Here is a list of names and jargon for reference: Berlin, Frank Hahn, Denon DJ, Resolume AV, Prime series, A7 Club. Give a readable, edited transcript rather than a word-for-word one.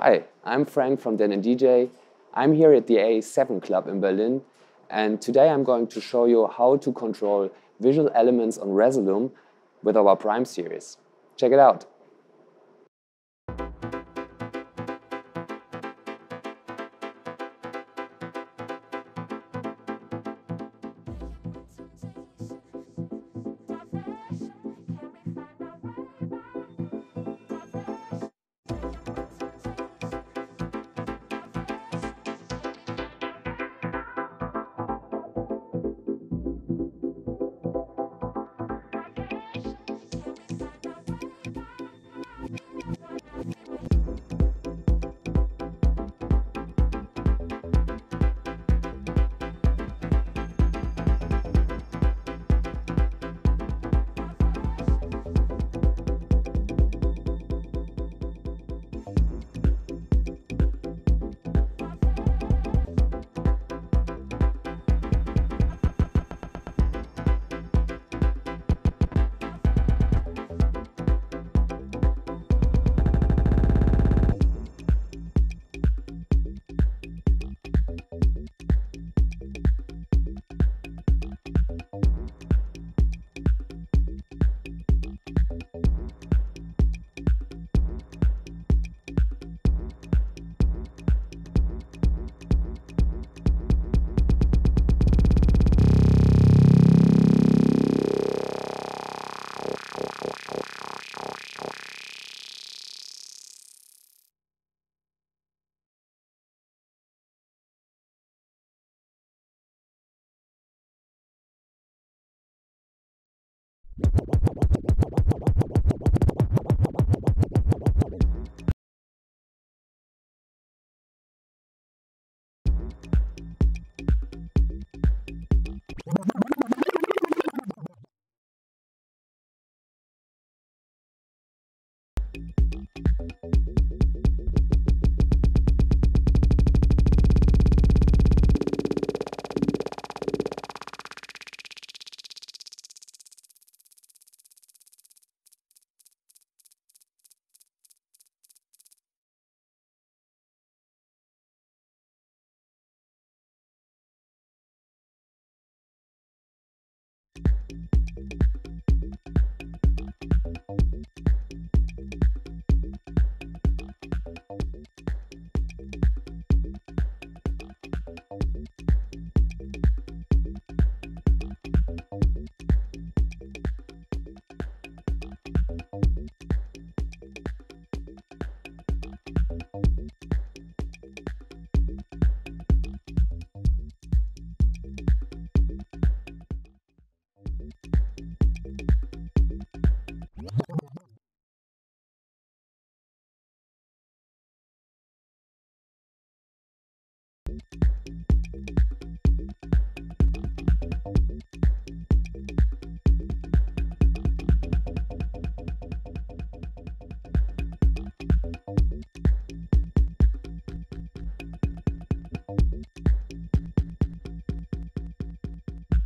Hi, I'm Frank from Denon DJ. I'm here at the A7 Club in Berlin, and today I'm going to show you how to control visual elements on Resolume with our Prime series. Check it out.